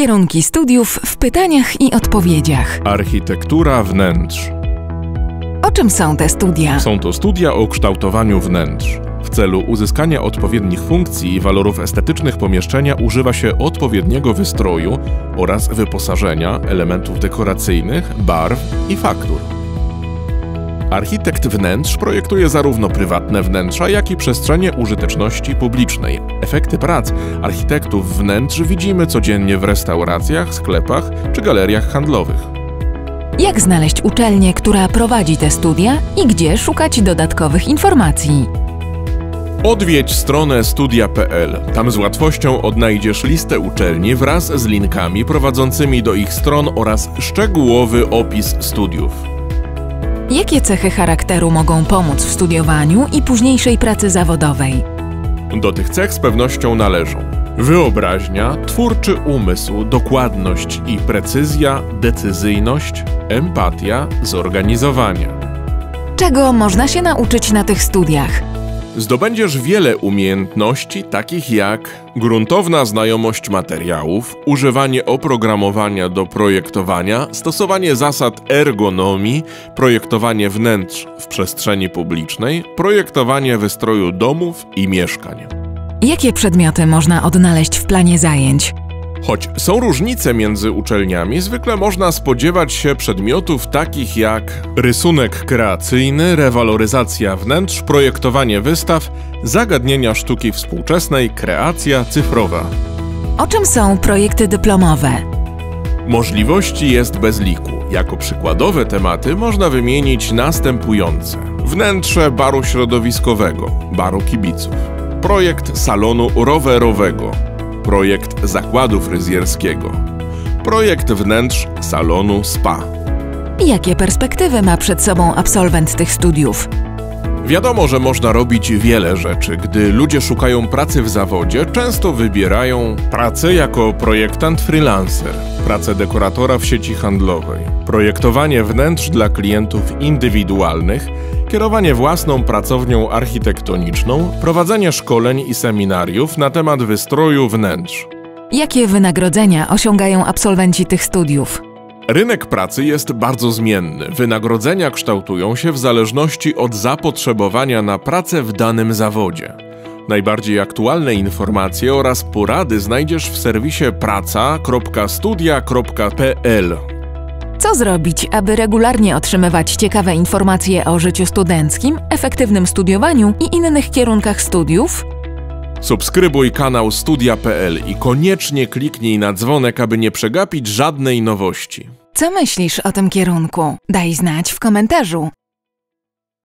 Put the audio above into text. Kierunki studiów w pytaniach i odpowiedziach. Architektura wnętrz. O czym są te studia? Są to studia o kształtowaniu wnętrz. W celu uzyskania odpowiednich funkcji i walorów estetycznych pomieszczenia używa się odpowiedniego wystroju oraz wyposażenia, elementów dekoracyjnych, barw i faktur. Architekt wnętrz projektuje zarówno prywatne wnętrza, jak i przestrzenie użyteczności publicznej. Efekty prac architektów wnętrz widzimy codziennie w restauracjach, sklepach czy galeriach handlowych. Jak znaleźć uczelnię, która prowadzi te studia i gdzie szukać dodatkowych informacji? Odwiedź stronę studia.pl. Tam z łatwością odnajdziesz listę uczelni wraz z linkami prowadzącymi do ich stron oraz szczegółowy opis studiów. Jakie cechy charakteru mogą pomóc w studiowaniu i późniejszej pracy zawodowej? Do tych cech z pewnością należą: wyobraźnia, twórczy umysł, dokładność i precyzja, decyzyjność, empatia, zorganizowanie. Czego można się nauczyć na tych studiach? Zdobędziesz wiele umiejętności, takich jak gruntowna znajomość materiałów, używanie oprogramowania do projektowania, stosowanie zasad ergonomii, projektowanie wnętrz w przestrzeni publicznej, projektowanie wystroju domów i mieszkań. Jakie przedmioty można odnaleźć w planie zajęć? Choć są różnice między uczelniami, zwykle można spodziewać się przedmiotów takich jak rysunek kreacyjny, rewaloryzacja wnętrz, projektowanie wystaw, zagadnienia sztuki współczesnej, kreacja cyfrowa. O czym są projekty dyplomowe? Możliwości jest bez liku. Jako przykładowe tematy można wymienić następujące: wnętrze baru środowiskowego, baru kibiców, projekt salonu rowerowego, projekt zakładu fryzjerskiego, projekt wnętrz salonu spa. Jakie perspektywy ma przed sobą absolwent tych studiów? Wiadomo, że można robić wiele rzeczy. Gdy ludzie szukają pracy w zawodzie, często wybierają pracę jako projektant freelancer, pracę dekoratora w sieci handlowej, projektowanie wnętrz dla klientów indywidualnych, kierowanie własną pracownią architektoniczną, prowadzenie szkoleń i seminariów na temat wystroju wnętrz. Jakie wynagrodzenia osiągają absolwenci tych studiów? Rynek pracy jest bardzo zmienny. Wynagrodzenia kształtują się w zależności od zapotrzebowania na pracę w danym zawodzie. Najbardziej aktualne informacje oraz porady znajdziesz w serwisie praca.studia.pl. Co zrobić, aby regularnie otrzymywać ciekawe informacje o życiu studenckim, efektywnym studiowaniu i innych kierunkach studiów? Subskrybuj kanał studia.pl i koniecznie kliknij na dzwonek, aby nie przegapić żadnej nowości. Co myślisz o tym kierunku? Daj znać w komentarzu.